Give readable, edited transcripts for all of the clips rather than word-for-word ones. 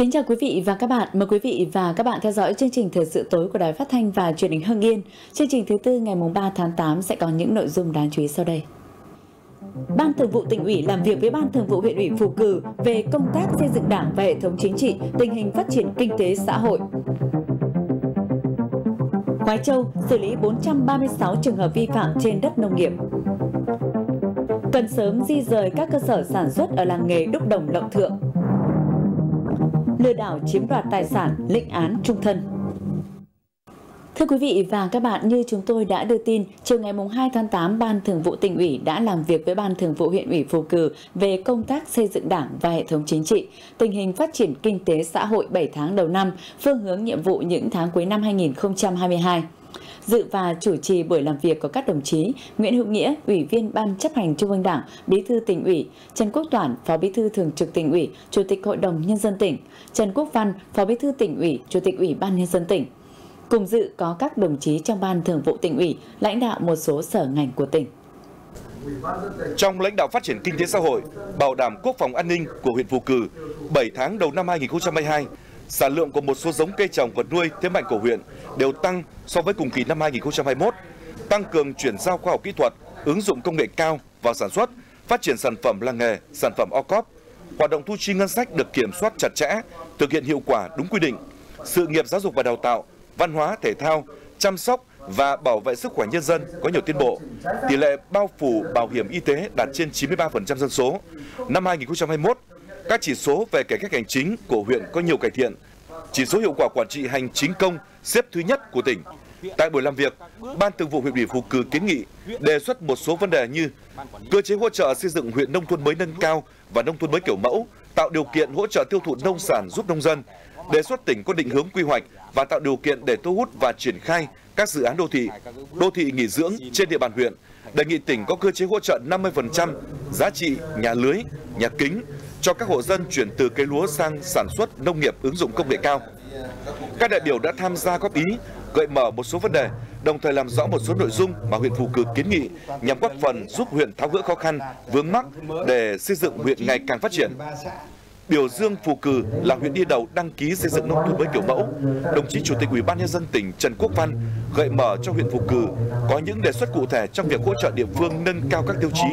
Kính chào quý vị và các bạn. Mời quý vị và các bạn theo dõi chương trình Thời sự tối của Đài Phát Thanh và Truyền hình Hưng Yên. Chương trình thứ tư ngày 3 tháng 8 sẽ có những nội dung đáng chú ý sau đây. Ban Thường vụ Tỉnh ủy làm việc với Ban Thường vụ Huyện ủy Phù Cừ về công tác xây dựng Đảng và hệ thống chính trị, tình hình phát triển kinh tế xã hội. Khoái Châu xử lý 436 trường hợp vi phạm trên đất nông nghiệp. Cần sớm di rời các cơ sở sản xuất ở làng nghề đúc đồng Lộng Thượng. Lừa đảo chiếm đoạt tài sản, lĩnh án trung thân. Thưa quý vị và các bạn, như chúng tôi đã đưa tin, chiều ngày 2 tháng 8, Ban Thường vụ Tỉnh ủy đã làm việc với Ban Thường vụ Huyện ủy Phù Cừ về công tác xây dựng Đảng và hệ thống chính trị, tình hình phát triển kinh tế xã hội 7 tháng đầu năm, phương hướng nhiệm vụ những tháng cuối năm 2022. Dự và chủ trì buổi làm việc có các đồng chí Nguyễn Hữu Nghĩa, Ủy viên Ban Chấp hành Trung ương Đảng, Bí thư Tỉnh ủy; Trần Quốc Toản, Phó Bí thư Thường trực Tỉnh ủy, Chủ tịch Hội đồng Nhân dân tỉnh; Trần Quốc Văn, Phó Bí thư Tỉnh ủy, Chủ tịch Ủy ban Nhân dân tỉnh. Cùng dự có các đồng chí trong Ban Thường vụ Tỉnh ủy, lãnh đạo một số sở ngành của tỉnh. Trong lãnh đạo phát triển kinh tế xã hội, bảo đảm quốc phòng an ninh của huyện Phù Cừ, 7 tháng đầu năm 2022, sản lượng của một số giống cây trồng vật nuôi thế mạnh của huyện đều tăng so với cùng kỳ năm 2021, tăng cường chuyển giao khoa học kỹ thuật, ứng dụng công nghệ cao vào sản xuất, phát triển sản phẩm làng nghề, sản phẩm Ocop. Hoạt động thu chi ngân sách được kiểm soát chặt chẽ, thực hiện hiệu quả đúng quy định. Sự nghiệp giáo dục và đào tạo, văn hóa, thể thao, chăm sóc và bảo vệ sức khỏe nhân dân có nhiều tiến bộ. Tỷ lệ bao phủ bảo hiểm y tế đạt trên 93% dân số. Năm 2021, các chỉ số về cải cách hành chính của huyện có nhiều cải thiện. Chỉ số hiệu quả quản trị hành chính công xếp thứ nhất của tỉnh. Tại buổi làm việc, Ban Thường vụ Huyện ủy Phù Cừ kiến nghị đề xuất một số vấn đề như cơ chế hỗ trợ xây dựng huyện nông thôn mới nâng cao và nông thôn mới kiểu mẫu, tạo điều kiện hỗ trợ tiêu thụ nông sản giúp nông dân, đề xuất tỉnh có định hướng quy hoạch và tạo điều kiện để thu hút và triển khai các dự án đô thị nghỉ dưỡng trên địa bàn huyện, đề nghị tỉnh có cơ chế hỗ trợ 50% giá trị nhà lưới, nhà kính cho các hộ dân chuyển từ cây lúa sang sản xuất nông nghiệp ứng dụng công nghệ cao. Các đại biểu đã tham gia góp ý, gợi mở một số vấn đề, đồng thời làm rõ một số nội dung mà huyện Phù Cừ kiến nghị nhằm góp phần giúp huyện tháo gỡ khó khăn, vướng mắc để xây dựng huyện ngày càng phát triển. Biểu dương Phù Cừ là huyện đi đầu đăng ký xây dựng nông thôn mới kiểu mẫu, đồng chí Chủ tịch Ủy ban Nhân dân tỉnh Trần Quốc Văn gợi mở cho huyện Phù Cừ có những đề xuất cụ thể trong việc hỗ trợ địa phương nâng cao các tiêu chí,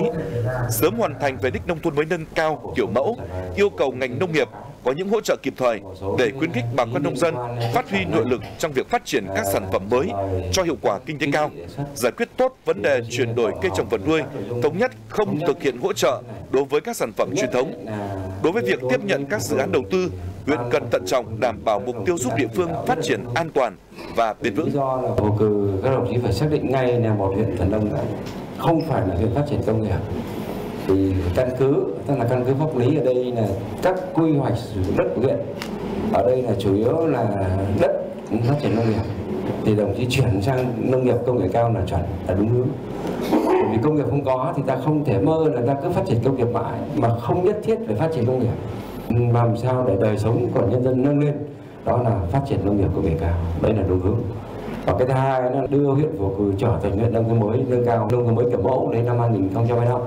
sớm hoàn thành về đích nông thôn mới nâng cao kiểu mẫu, yêu cầu ngành nông nghiệp có những hỗ trợ kịp thời để khuyến khích bà con nông dân phát huy nội lực trong việc phát triển các sản phẩm mới cho hiệu quả kinh tế cao, giải quyết tốt vấn đề chuyển đổi cây trồng vật nuôi, thống nhất không thực hiện hỗ trợ đối với các sản phẩm truyền thống. Đối với việc tiếp nhận các dự án đầu tư, huyện cần thận trọng đảm bảo mục tiêu giúp địa phương phát triển an toàn và bền vững. Do là Phù Cừ, các đồng chí phải xác định ngay là một huyện thuần nông, không phải là huyện phát triển công nghiệp. Thì căn cứ pháp lý ở đây là các quy hoạch sử dụng đất của huyện, ở đây là chủ yếu là đất cũng phát triển nông nghiệp, thì đồng chí chuyển sang nông nghiệp công nghệ cao là chuẩn, là đúng hướng. Bởi vì công nghiệp không có thì ta không thể mơ là ta cứ phát triển công nghiệp mãi mà không nhất thiết phải phát triển công nghiệp. Làm sao để đời sống của nhân dân nâng lên, đó là phát triển nông nghiệp công nghệ cao, đấy là đúng hướng. Và cái thứ hai là đưa huyện Phù Cừ trở thành huyện nông thôn mới nâng cao, nông thôn mới kiểu mẫu đến năm 2025.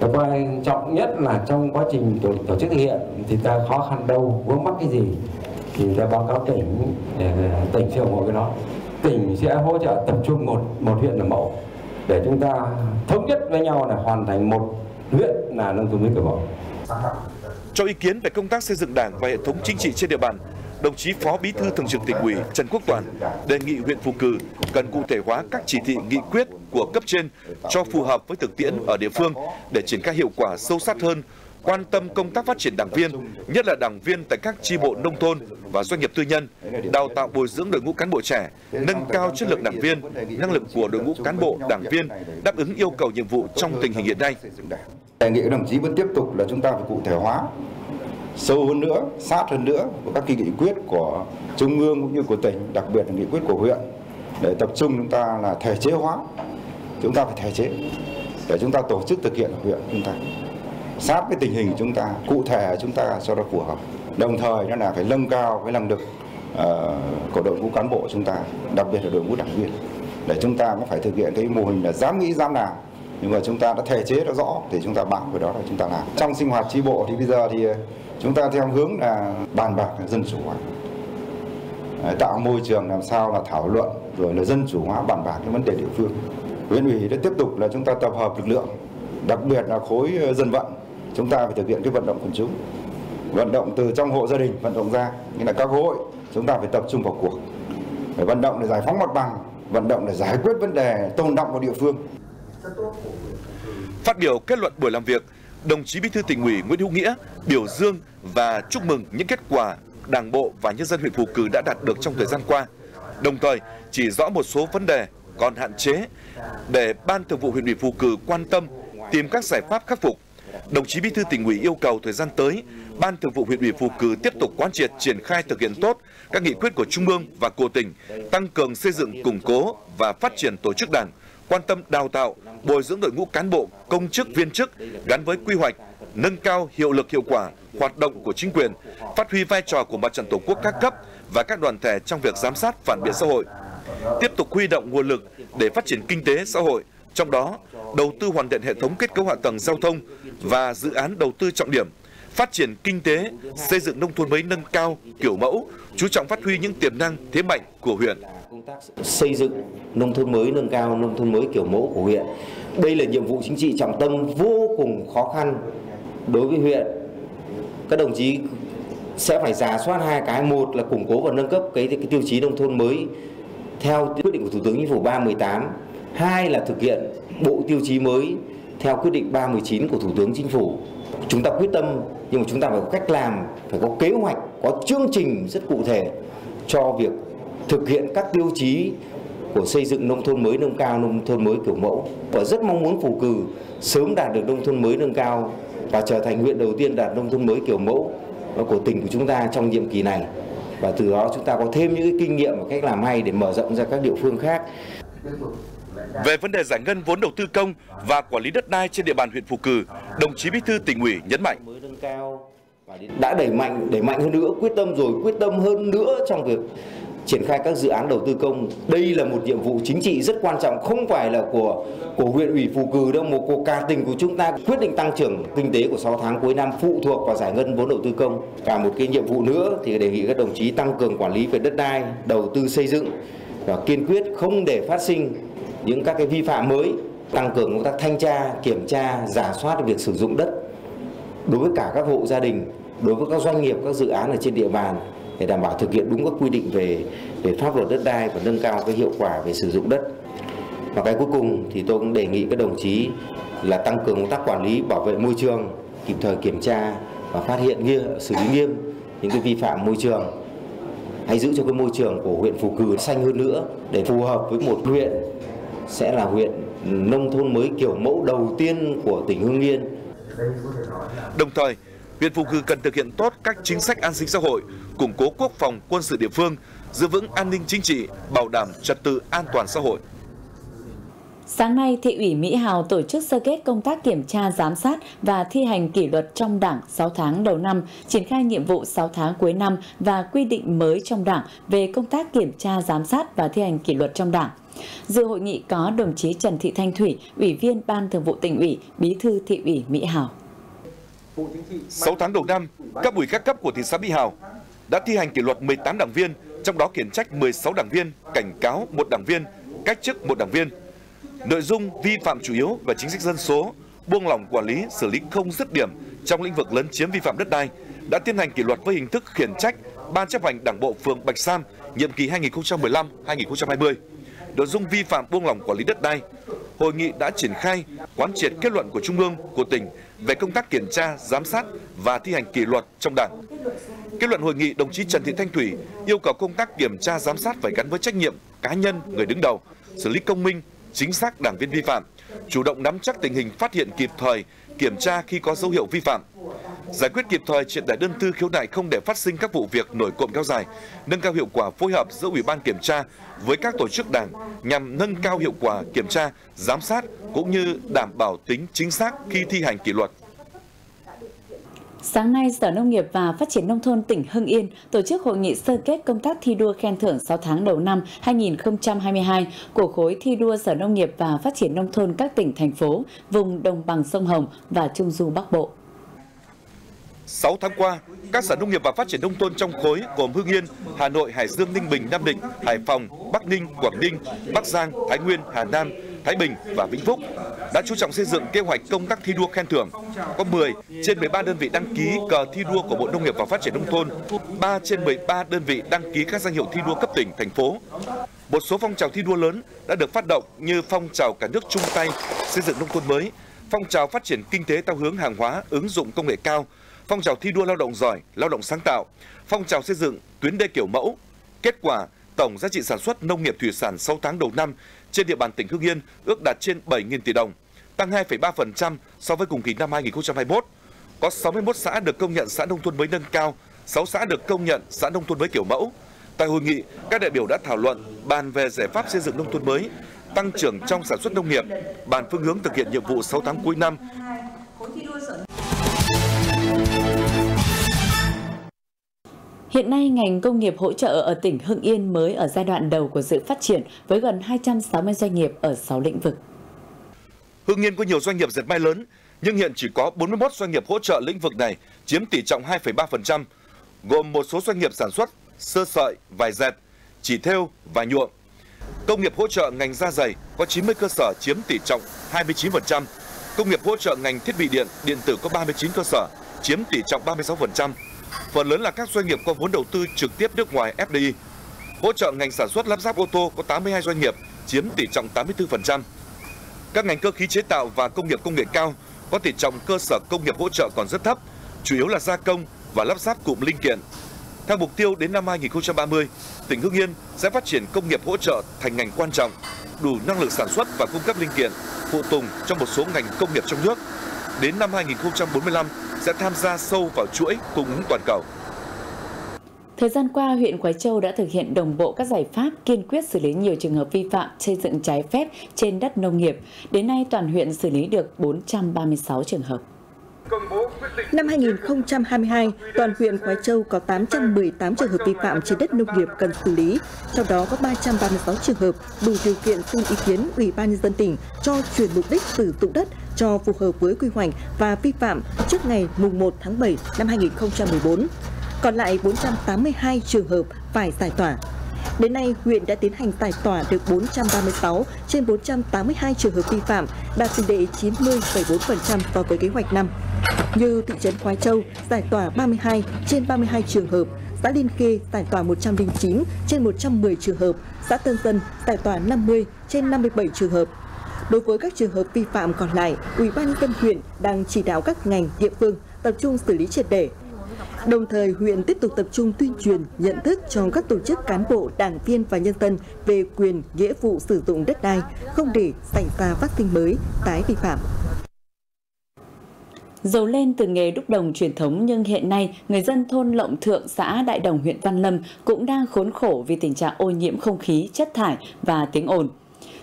Cái quan trọng nhất là trong quá trình tổ chức thực hiện thì ta khó khăn đâu, vướng mắc cái gì thì ta báo cáo tỉnh để tỉnh sẽ ủng hộ cái đó. Tỉnh sẽ hỗ trợ tập trung một huyện là mẫu để chúng ta thống nhất với nhau là hoàn thành một huyện là nông thôn mới kiểu mẫu. Cho ý kiến về công tác xây dựng Đảng và hệ thống chính trị trên địa bàn, đồng chí Phó Bí thư Thường trực Tỉnh ủy Trần Quốc Toản đề nghị huyện Phù Cừ cần cụ thể hóa các chỉ thị nghị quyết của cấp trên cho phù hợp với thực tiễn ở địa phương để triển khai hiệu quả sâu sát hơn, quan tâm công tác phát triển đảng viên, nhất là đảng viên tại các chi bộ nông thôn và doanh nghiệp tư nhân, đào tạo bồi dưỡng đội ngũ cán bộ trẻ, nâng cao chất lượng đảng viên, năng lực của đội ngũ cán bộ đảng viên đáp ứng yêu cầu nhiệm vụ trong tình hình hiện nay. Đề nghị đồng chí vẫn tiếp tục là chúng ta phải cụ thể hóa sâu hơn nữa, sát hơn nữa của các nghị quyết của trung ương cũng như của tỉnh, đặc biệt là nghị quyết của huyện, để tập trung chúng ta là thể chế hóa, chúng ta phải thể chế để chúng ta tổ chức thực hiện ở huyện chúng ta sát với tình hình chúng ta, cụ thể chúng ta cho nó phù hợp, đồng thời nó là phải nâng cao cái năng lực của đội ngũ cán bộ chúng ta, đặc biệt là đội ngũ đảng viên, để chúng ta mới phải thực hiện cái mô hình là dám nghĩ dám làm, Nhưng mà chúng ta đã thể chế đã rõ thì chúng ta bảo với đó là chúng ta làm. Trong sinh hoạt chi bộ thì bây giờ thì chúng ta theo hướng là bàn bạc là dân chủ hóa, tạo môi trường làm sao là thảo luận rồi là dân chủ hóa bàn bạc cái vấn đề địa phương. Huyện ủy đã tiếp tục là chúng ta tập hợp lực lượng, đặc biệt là khối dân vận, chúng ta phải thực hiện cái vận động quần chúng, vận động từ trong hộ gia đình vận động ra, như là các hội chúng ta phải tập trung vào cuộc, phải vận động để giải phóng mặt bằng, vận động để giải quyết vấn đề tồn đọng của địa phương. Phát biểu kết luận buổi làm việc, đồng chí Bí thư Tỉnh ủy Nguyễn Hữu Nghĩa biểu dương và chúc mừng những kết quả Đảng bộ và nhân dân huyện Phù Cừ đã đạt được trong thời gian qua, đồng thời chỉ rõ một số vấn đề còn hạn chế để Ban Thường vụ huyện ủy Phù Cừ quan tâm tìm các giải pháp khắc phục. Đồng chí Bí thư Tỉnh ủy yêu cầu thời gian tới, Ban Thường vụ huyện ủy Phù Cừ tiếp tục quán triệt triển khai thực hiện tốt các nghị quyết của Trung ương và của tỉnh, tăng cường xây dựng, củng cố và phát triển tổ chức Đảng, quan tâm đào tạo, bồi dưỡng đội ngũ cán bộ, công chức, viên chức gắn với quy hoạch, nâng cao hiệu lực hiệu quả hoạt động của chính quyền, phát huy vai trò của Mặt trận Tổ quốc các cấp và các đoàn thể trong việc giám sát phản biện xã hội. Tiếp tục huy động nguồn lực để phát triển kinh tế xã hội, trong đó đầu tư hoàn thiện hệ thống kết cấu hạ tầng giao thông và dự án đầu tư trọng điểm, phát triển kinh tế, xây dựng nông thôn mới nâng cao kiểu mẫu, chú trọng phát huy những tiềm năng thế mạnh của huyện. Công tác xây dựng nông thôn mới nâng cao, nông thôn mới kiểu mẫu của huyện, đây là nhiệm vụ chính trị trọng tâm vô cùng khó khăn đối với huyện. Các đồng chí sẽ phải rà soát hai cái, một là củng cố và nâng cấp cái tiêu chí nông thôn mới theo quyết định của Thủ tướng Chính phủ 318, hai là thực hiện bộ tiêu chí mới theo quyết định 319 của Thủ tướng Chính phủ. Chúng ta quyết tâm nhưng mà chúng ta phải có cách làm, phải có kế hoạch, có chương trình rất cụ thể cho việc thực hiện các tiêu chí của xây dựng nông thôn mới nâng cao, nông thôn mới kiểu mẫu. Và rất mong muốn Phù Cừ sớm đạt được nông thôn mới nâng cao và trở thành huyện đầu tiên đạt nông thôn mới kiểu mẫu của tỉnh của chúng ta trong nhiệm kỳ này. Và từ đó chúng ta có thêm những kinh nghiệm và cách làm hay để mở rộng ra các địa phương khác. Về vấn đề giải ngân vốn đầu tư công và quản lý đất đai trên địa bàn huyện Phù Cừ, đồng chí Bí thư Tỉnh ủy nhấn mạnh đã đẩy mạnh hơn nữa, quyết tâm rồi quyết tâm hơn nữa trong việc triển khai các dự án đầu tư công. Đây là một nhiệm vụ chính trị rất quan trọng, không phải là của huyện ủy Phù Cừ đâu, một cuộc cả tỉnh của chúng ta. Quyết định tăng trưởng kinh tế của 6 tháng cuối năm phụ thuộc vào giải ngân vốn đầu tư công. Và một cái nhiệm vụ nữa thì đề nghị các đồng chí tăng cường quản lý về đất đai, đầu tư xây dựng và kiên quyết không để phát sinh những các cái vi phạm mới, tăng cường công tác thanh tra, kiểm tra, rà soát việc sử dụng đất đối với cả các hộ gia đình, đối với các doanh nghiệp, các dự án ở trên địa bàn để đảm bảo thực hiện đúng các quy định về pháp luật đất đai và nâng cao cái hiệu quả về sử dụng đất. Và cái cuối cùng thì tôi cũng đề nghị các đồng chí là tăng cường công tác quản lý bảo vệ môi trường, kịp thời kiểm tra và phát hiện nghiêm, xử lý nghiêm những cái vi phạm môi trường. Hãy giữ cho cái môi trường của huyện Phù Cừ xanh hơn nữa để phù hợp với một huyện sẽ là huyện nông thôn mới kiểu mẫu đầu tiên của tỉnh Hưng Yên. Đồng thời, huyện Phù Cừ cần thực hiện tốt các chính sách an sinh xã hội, củng cố quốc phòng quân sự địa phương, giữ vững an ninh chính trị, bảo đảm trật tự an toàn xã hội. Sáng nay, Thị ủy Mỹ Hào tổ chức sơ kết công tác kiểm tra, giám sát và thi hành kỷ luật trong Đảng 6 tháng đầu năm, triển khai nhiệm vụ 6 tháng cuối năm và quy định mới trong Đảng về công tác kiểm tra, giám sát và thi hành kỷ luật trong Đảng. Dự hội nghị có đồng chí Trần Thị Thanh Thủy, Ủy viên Ban Thường vụ Tỉnh ủy, Bí thư Thị ủy Mỹ Hào. 6 tháng đầu năm, các ủy các cấp của thị xã Mỹ Hào đã thi hành kỷ luật 18 đảng viên, trong đó khiển trách 16 đảng viên, cảnh cáo 1 đảng viên, cách chức 1 đảng viên. Nội dung vi phạm chủ yếu về chính sách dân số, buông lỏng quản lý, xử lý không dứt điểm trong lĩnh vực lấn chiếm vi phạm đất đai đã tiến hành kỷ luật với hình thức khiển trách Ban chấp hành Đảng bộ phường Bạch Sam nhiệm kỳ 2015-2020. Nội dung vi phạm buông lỏng quản lý đất đai, hội nghị đã triển khai quán triệt kết luận của Trung ương, của tỉnh về công tác kiểm tra, giám sát và thi hành kỷ luật trong Đảng. Kết luận hội nghị, đồng chí Trần Thị Thanh Thủy yêu cầu công tác kiểm tra, giám sát phải gắn với trách nhiệm cá nhân người đứng đầu, xử lý công minh, chính xác đảng viên vi phạm, chủ động nắm chắc tình hình, phát hiện kịp thời, kiểm tra khi có dấu hiệu vi phạm, giải quyết kịp thời triệt để đơn thư khiếu nại, không để phát sinh các vụ việc nổi cộm kéo dài, nâng cao hiệu quả phối hợp giữa Ủy ban kiểm tra với các tổ chức Đảng nhằm nâng cao hiệu quả kiểm tra, giám sát cũng như đảm bảo tính chính xác khi thi hành kỷ luật. Sáng nay, Sở Nông nghiệp và Phát triển Nông thôn tỉnh Hưng Yên tổ chức hội nghị sơ kết công tác thi đua khen thưởng 6 tháng đầu năm 2022 của khối thi đua Sở Nông nghiệp và Phát triển Nông thôn các tỉnh, thành phố, vùng đồng bằng sông Hồng và Trung du Bắc Bộ. 6 tháng qua, các Sở Nông nghiệp và Phát triển Nông thôn trong khối gồm Hưng Yên, Hà Nội, Hải Dương, Ninh Bình, Nam Định, Hải Phòng, Bắc Ninh, Quảng Ninh, Bắc Giang, Thái Nguyên, Hà Nam, Thái Bình và Vĩnh Phúc đã chú trọng xây dựng kế hoạch công tác thi đua khen thưởng. Có 10 trên 13 đơn vị đăng ký cờ thi đua của Bộ Nông nghiệp và Phát triển Nông thôn, 3 trên 13 đơn vị đăng ký các danh hiệu thi đua cấp tỉnh, thành phố. Một số phong trào thi đua lớn đã được phát động như phong trào cả nước chung tay xây dựng nông thôn mới, phong trào phát triển kinh tế theo hướng hàng hóa, ứng dụng công nghệ cao, phong trào thi đua lao động giỏi, lao động sáng tạo, phong trào xây dựng tuyến đê kiểu mẫu. Kết quả, tổng giá trị sản xuất nông nghiệp thủy sản 6 tháng đầu năm trên địa bàn tỉnh Hưng Yên ước đạt trên 7.000 tỷ đồng, tăng 2,3% so với cùng kỳ năm 2021. Có 61 xã được công nhận xã nông thôn mới nâng cao, 6 xã được công nhận xã nông thôn mới kiểu mẫu. Tại hội nghị, các đại biểu đã thảo luận bàn về giải pháp xây dựng nông thôn mới, tăng trưởng trong sản xuất nông nghiệp, bàn phương hướng thực hiện nhiệm vụ 6 tháng cuối năm. Hiện nay, ngành công nghiệp hỗ trợ ở tỉnh Hưng Yên mới ở giai đoạn đầu của sự phát triển với gần 260 doanh nghiệp ở 6 lĩnh vực. Hưng Yên có nhiều doanh nghiệp dệt may lớn, nhưng hiện chỉ có 41 doanh nghiệp hỗ trợ lĩnh vực này, chiếm tỷ trọng 2,3%, gồm một số doanh nghiệp sản xuất sơ sợi, vải dệt, chỉ thêu, vải nhuộm. Công nghiệp hỗ trợ ngành da giày có 90 cơ sở chiếm tỷ trọng 29%, công nghiệp hỗ trợ ngành thiết bị điện, điện tử có 39 cơ sở chiếm tỷ trọng 36%. Phần lớn là các doanh nghiệp có vốn đầu tư trực tiếp nước ngoài FDI. Hỗ trợ ngành sản xuất lắp ráp ô tô có 82 doanh nghiệp, chiếm tỷ trọng 84%. Các ngành cơ khí chế tạo và công nghiệp công nghệ cao có tỷ trọng cơ sở công nghiệp hỗ trợ còn rất thấp, chủ yếu là gia công và lắp ráp cụm linh kiện. Theo mục tiêu đến năm 2030, tỉnh Hưng Yên sẽ phát triển công nghiệp hỗ trợ thành ngành quan trọng, đủ năng lực sản xuất và cung cấp linh kiện, phụ tùng trong một số ngành công nghiệp trong nước. Đến năm 2045 sẽ tham gia sâu vào chuỗi cung ứng toàn cầu. Thời gian qua, huyện Khoái Châu đã thực hiện đồng bộ các giải pháp kiên quyết xử lý nhiều trường hợp vi phạm xây dựng trái phép trên đất nông nghiệp. Đến nay, toàn huyện xử lý được 436 trường hợp. Năm 2022, toàn huyện Khoái Châu có 818 trường hợp vi phạm trên đất nông nghiệp cần xử lý, trong đó có 336 trường hợp đủ điều kiện xin ý kiến Ủy ban nhân dân tỉnh cho chuyển mục đích sử dụng đất cho phù hợp với quy hoạch và vi phạm trước ngày 1 tháng 7 năm 2014. Còn lại 482 trường hợp phải giải tỏa. Đến nay, huyện đã tiến hành giải tỏa được 436 trên 482 trường hợp vi phạm, đạt tỷ lệ 90,4% so với kế hoạch năm. Như thị trấn Khoái Châu giải tỏa 32 trên 32 trường hợp, xã Liên Khê giải tỏa 109 trên 110 trường hợp, xã Tân Dân giải tỏa 50 trên 57 trường hợp. Đối với các trường hợp vi phạm còn lại, Ủy ban nhân dân huyện đang chỉ đạo các ngành địa phương tập trung xử lý triệt để. Đồng thời, huyện tiếp tục tập trung tuyên truyền nhận thức cho các tổ chức cán bộ, đảng viên và nhân dân về quyền, nghĩa vụ sử dụng đất đai, không để xảy ra phát sinh mới, tái vi phạm. Dầu lên từ nghề đúc đồng truyền thống, nhưng hiện nay người dân thôn Lộng Thượng, xã Đại Đồng, huyện Văn Lâm cũng đang khốn khổ vì tình trạng ô nhiễm không khí, chất thải và tiếng ồn.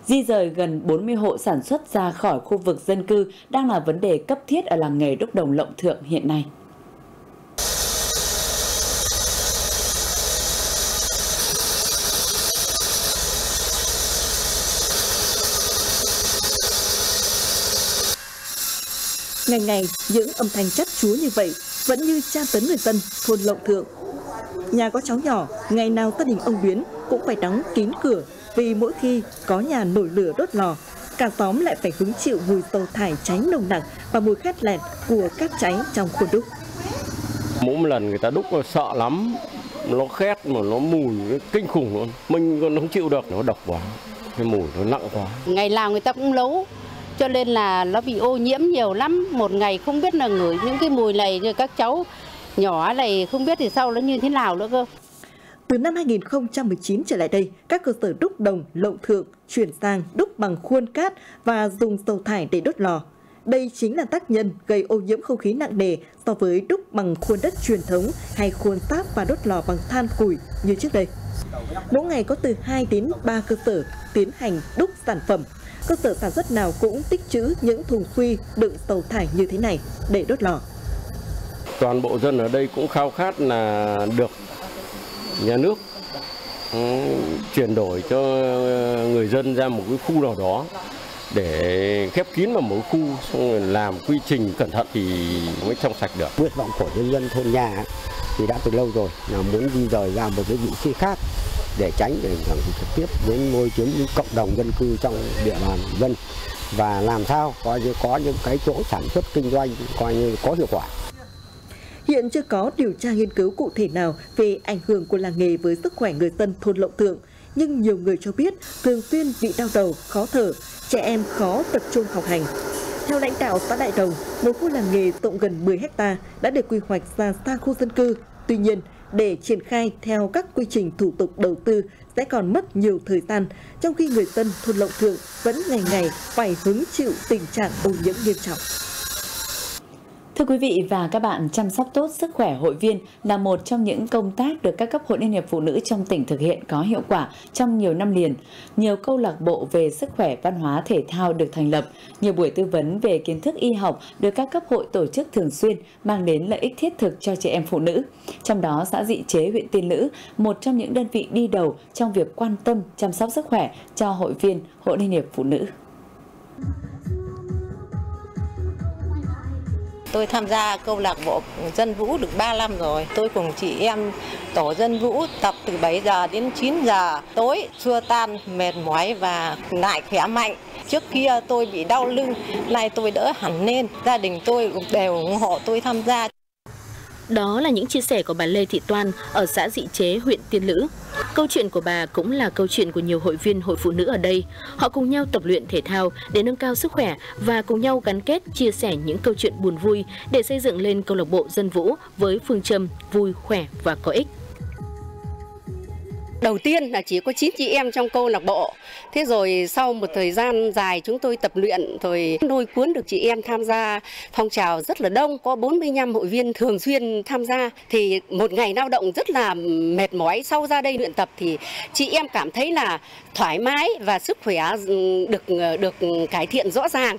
Di rời gần 40 hộ sản xuất ra khỏi khu vực dân cư đang là vấn đề cấp thiết ở làng nghề đúc đồng Lộng Thượng hiện nay. Ngày ngày, những âm thanh chát chúa như vậy vẫn như tra tấn người dân thôn Lộng Thượng. Nhà có cháu nhỏ, ngày nào gia đình ông Biến cũng phải đóng kín cửa, vì mỗi khi có nhà nổi lửa đốt lò, cả xóm lại phải hứng chịu mùi dầu thải cháy nồng nặc và mùi khét lẹt của các cháy trong khuôn đúc. Mỗi lần người ta đúc sợ lắm, nó khét mà nó mùi nó kinh khủng luôn. Mình còn không chịu được, nó độc quá, cái mùi nó nặng quá. Ngày nào người ta cũng nấu, cho nên là nó bị ô nhiễm nhiều lắm. Một ngày không biết là ngửi những cái mùi này, như các cháu nhỏ này không biết thì sau nó như thế nào nữa cơ. Từ năm 2019 trở lại đây, các cơ sở đúc đồng Lộng Thượng chuyển sang đúc bằng khuôn cát và dùng dầu thải để đốt lò. Đây chính là tác nhân gây ô nhiễm không khí nặng nề so với đúc bằng khuôn đất truyền thống hay khuôn sáp và đốt lò bằng than củi như trước đây. Mỗi ngày có từ 2 đến 3 cơ sở tiến hành đúc sản phẩm. Cơ sở sản xuất nào cũng tích trữ những thùng khuy đựng dầu thải như thế này để đốt lò. toàn bộ dân ở đây cũng khao khát là được nhà nước chuyển đổi cho người dân ra một cái khu nào đó để khép kín vào mỗi khu, xong rồi làm quy trình cẩn thận thì mới trong sạch được. Nguyện vọng của nhân dân thôn nhà thì đã từ lâu rồi là muốn di dời ra một cái vị trí khác để tránh để ảnh hưởng trực tiếp đến môi trường cộng đồng dân cư trong địa bàn dân, và làm sao có những cái chỗ sản xuất kinh doanh coi như có hiệu quả. Hiện chưa có điều tra nghiên cứu cụ thể nào về ảnh hưởng của làng nghề với sức khỏe người dân thôn Lộng Thượng, nhưng nhiều người cho biết thường xuyên bị đau đầu, khó thở, trẻ em khó tập trung học hành. Theo lãnh đạo xã Đại Đồng, một khu làng nghề rộng gần 10 ha đã được quy hoạch ra xa khu dân cư. Tuy nhiên, để triển khai theo các quy trình thủ tục đầu tư sẽ còn mất nhiều thời gian, trong khi người dân thôn Lộng Thượng vẫn ngày ngày phải hứng chịu tình trạng ô nhiễm nghiêm trọng. Thưa quý vị và các bạn, chăm sóc tốt sức khỏe hội viên là một trong những công tác được các cấp hội Liên hiệp Phụ nữ trong tỉnh thực hiện có hiệu quả trong nhiều năm liền. Nhiều câu lạc bộ về sức khỏe, văn hóa, thể thao được thành lập, nhiều buổi tư vấn về kiến thức y học được các cấp hội tổ chức thường xuyên, mang đến lợi ích thiết thực cho chị em phụ nữ. Trong đó, xã Dị Chế, huyện Tiên Lữ, một trong những đơn vị đi đầu trong việc quan tâm chăm sóc sức khỏe cho hội viên hội Liên hiệp Phụ nữ. Tôi tham gia câu lạc bộ dân vũ được 3 năm rồi. Tôi cùng chị em tổ dân vũ tập từ 7 giờ đến 9 giờ tối, xua tan mệt mỏi và lại khỏe mạnh. Trước kia tôi bị đau lưng, nay tôi đỡ hẳn lên. Gia đình tôi đều ủng hộ tôi tham gia. Đó là những chia sẻ của bà Lê Thị Toan ở xã Dị Chế, huyện Tiên Lữ. Câu chuyện của bà cũng là câu chuyện của nhiều hội viên hội phụ nữ ở đây. Họ cùng nhau tập luyện thể thao để nâng cao sức khỏe và cùng nhau gắn kết chia sẻ những câu chuyện buồn vui để xây dựng lên câu lạc bộ dân vũ với phương châm vui, khỏe và có ích. Đầu tiên là chỉ có 9 chị em trong câu lạc bộ. Thế rồi sau một thời gian dài chúng tôi tập luyện rồi lôi cuốn được chị em tham gia phong trào rất là đông, có 45 hội viên thường xuyên tham gia. Thì một ngày lao động rất là mệt mỏi, sau ra đây luyện tập thì chị em cảm thấy là thoải mái và sức khỏe được cải thiện rõ ràng.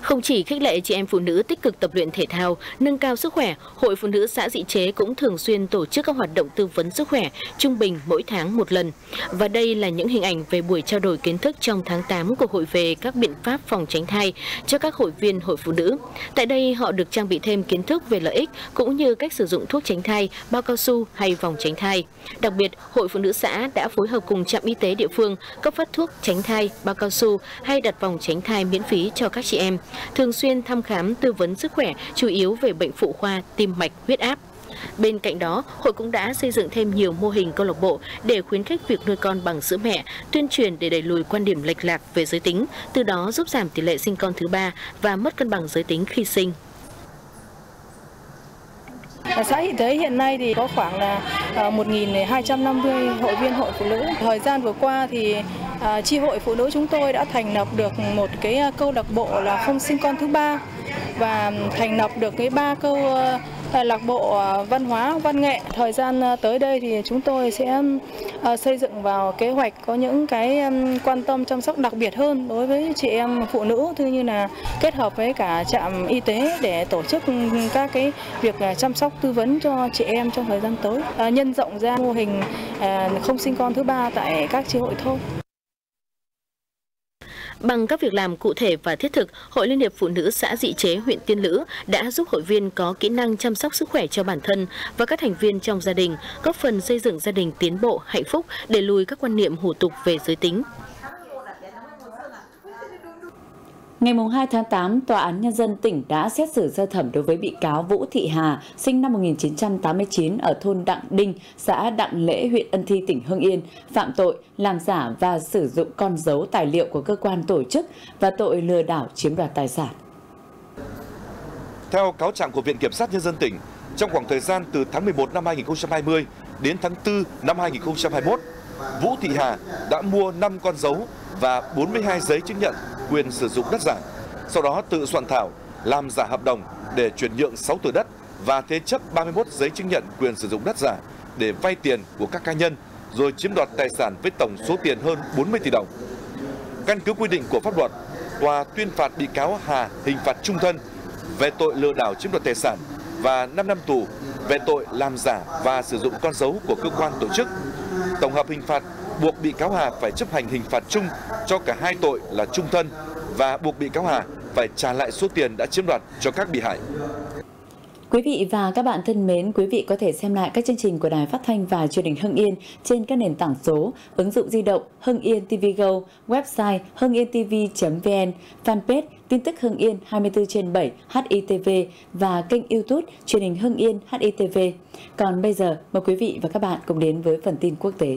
Không chỉ khích lệ chị em phụ nữ tích cực tập luyện thể thao, nâng cao sức khỏe, Hội Phụ nữ xã Dị Chế cũng thường xuyên tổ chức các hoạt động tư vấn sức khỏe, trung bình mỗi tháng một lần. Và đây là những hình ảnh về buổi trao đổi kiến thức trong tháng 8 của hội về các biện pháp phòng tránh thai cho các hội viên hội phụ nữ. Tại đây họ được trang bị thêm kiến thức về lợi ích cũng như cách sử dụng thuốc tránh thai, bao cao su hay vòng tránh thai. Đặc biệt, Hội Phụ nữ xã đã phối hợp cùng trạm y tế địa phương cấp phát thuốc tránh thai, bao cao su hay đặt vòng tránh thai miễn phí cho các chị em. Thường xuyên thăm khám tư vấn sức khỏe, chủ yếu về bệnh phụ khoa, tim mạch, huyết áp. Bên cạnh đó, hội cũng đã xây dựng thêm nhiều mô hình câu lạc bộ để khuyến khích việc nuôi con bằng sữa mẹ, tuyên truyền để đẩy lùi quan điểm lệch lạc về giới tính, từ đó giúp giảm tỷ lệ sinh con thứ 3 và mất cân bằng giới tính khi sinh. Ở xã Dị Chế hiện nay thì có khoảng là 1.250 hội viên hội phụ nữ. Thời gian vừa qua thì chi hội phụ nữ chúng tôi đã thành lập được một cái câu lạc bộ là không sinh con thứ 3 và thành lập được cái 3 câu lạc bộ văn hóa, văn nghệ. Thời gian tới đây thì chúng tôi sẽ xây dựng vào kế hoạch có những cái quan tâm chăm sóc đặc biệt hơn đối với chị em phụ nữ, thứ như là kết hợp với cả trạm y tế để tổ chức các cái việc chăm sóc tư vấn cho chị em trong thời gian tới, nhân rộng ra mô hình không sinh con thứ 3 tại các chi hội thôn. Bằng các việc làm cụ thể và thiết thực, Hội Liên hiệp Phụ nữ xã Dị Chế, huyện Tiên Lữ đã giúp hội viên có kỹ năng chăm sóc sức khỏe cho bản thân và các thành viên trong gia đình, góp phần xây dựng gia đình tiến bộ, hạnh phúc, đẩy lùi các quan niệm hủ tục về giới tính. Ngày 2 tháng 8, Tòa án Nhân dân tỉnh đã xét xử sơ thẩm đối với bị cáo Vũ Thị Hà, sinh năm 1989 ở thôn Đặng Đinh, xã Đặng Lễ, huyện Ân Thi, tỉnh Hưng Yên, phạm tội làm giả và sử dụng con dấu tài liệu của cơ quan tổ chức và tội lừa đảo chiếm đoạt tài sản. Theo cáo trạng của Viện Kiểm sát Nhân dân tỉnh, trong khoảng thời gian từ tháng 11 năm 2020 đến tháng 4 năm 2021, Vũ Thị Hà đã mua 5 con dấu và 42 giấy chứng nhận quyền sử dụng đất giả, sau đó tự soạn thảo, làm giả hợp đồng để chuyển nhượng 6 thửa đất và thế chấp 31 giấy chứng nhận quyền sử dụng đất giả để vay tiền của các cá nhân, rồi chiếm đoạt tài sản với tổng số tiền hơn 40 tỷ đồng. Căn cứ quy định của pháp luật, tòa tuyên phạt bị cáo Hà hình phạt chung thân về tội lừa đảo chiếm đoạt tài sản và 5 năm tù về tội làm giả và sử dụng con dấu của cơ quan tổ chức. Tổng hợp hình phạt buộc bị cáo Hà phải chấp hành hình phạt chung cho cả hai tội là chung thân và buộc bị cáo Hà phải trả lại số tiền đã chiếm đoạt cho các bị hại. Quý vị và các bạn thân mến, quý vị có thể xem lại các chương trình của Đài Phát Thanh và Truyền hình Hưng Yên trên các nền tảng số, ứng dụng di động Hưng Yên TV Go, website hynghientv.vn, fanpage tin tức Hưng Yên 24/7 HITV và kênh YouTube Truyền hình Hưng Yên HITV. Còn bây giờ, mời quý vị và các bạn cùng đến với phần tin quốc tế.